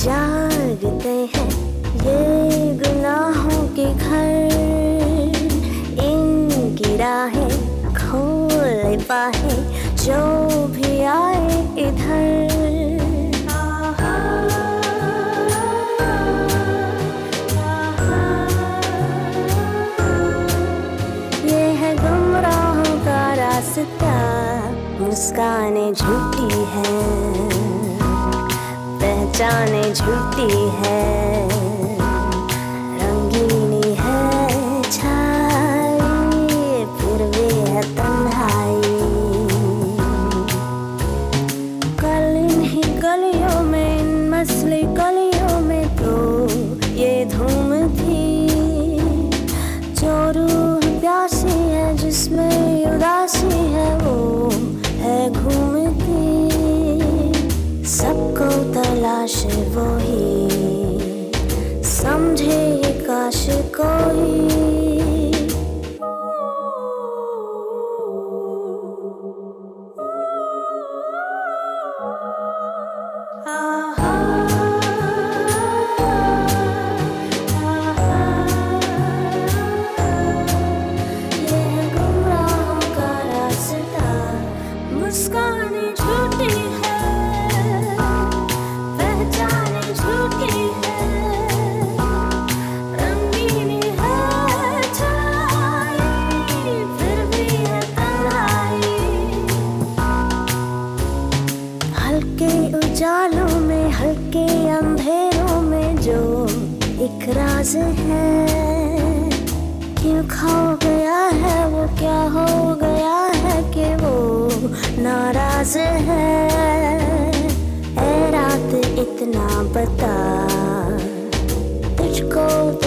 जागते हैं ये गुनाहों के घर, इनकी राहें खोल पाए जो भी आए इधर। मुस्काने झूठी है, पहचाने झूठी है, रंगीनी है छाई, फिर भी है तन्हाई। कल इन्हीं गलियों में, इन मसले गलियों में तो ये धूम थी, जो रूह प्यासी है, जिसमें उदासी है, वो घूमती। सबको तलाश वो ही, समझे काश कोई। उजालों में, हल्के अंधेरों में जो एक राज है, क्यों खो गया है वो, क्या हो गया है कि वो नाराज है। ऐ रात इतना बता, तुझको